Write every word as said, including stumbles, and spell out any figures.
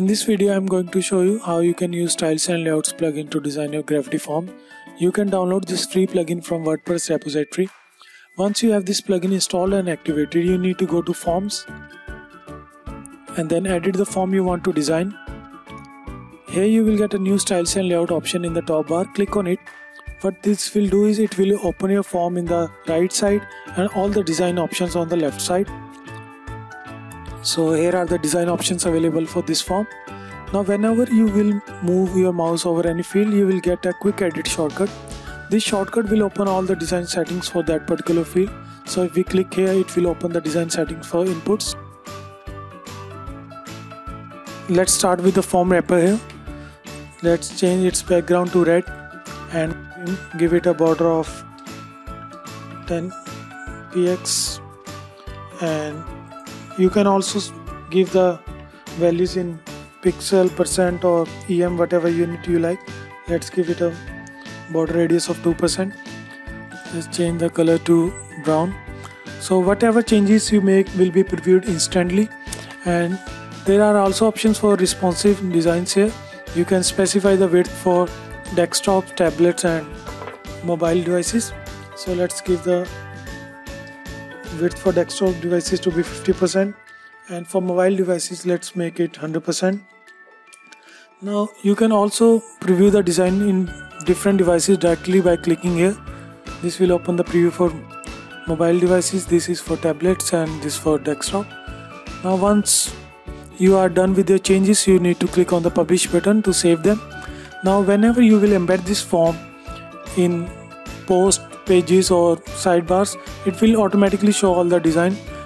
In this video, I'm going to show you how you can use Styles and Layouts plugin to design your Gravity form. You can download this free plugin from WordPress repository. Once you have this plugin installed and activated, you need to go to Forms and then edit the form you want to design. Here you will get a new Styles and Layout option in the top bar. Click on it. What this will do is it will open your form in the right side and all the design options on the left side. So here are the design options available for this form. Now whenever you will move your mouse over any field, you will get a quick edit shortcut. This shortcut will open all the design settings for that particular field. So if we click here, it will open the design settings for inputs. Let's start with the form wrapper here. Let's change its background to red and give it a border of ten pixels, and you can also give the values in pixel, percent or E M, whatever unit you like. Let's give it a border radius of two percent. Let's change the color to brown. So whatever changes you make will be previewed instantly, and there are also options for responsive designs here. You can specify the width for desktop, tablets and mobile devices. So let's give the width for desktop devices to be fifty percent, and for mobile devices let's make it one hundred percent. Now you can also preview the design in different devices directly by clicking here. This will open the preview for mobile devices, this is for tablets and this for desktop. Now once you are done with your changes, you need to click on the publish button to save them. Now whenever you will embed this form in post pages or sidebars, it will automatically show all the design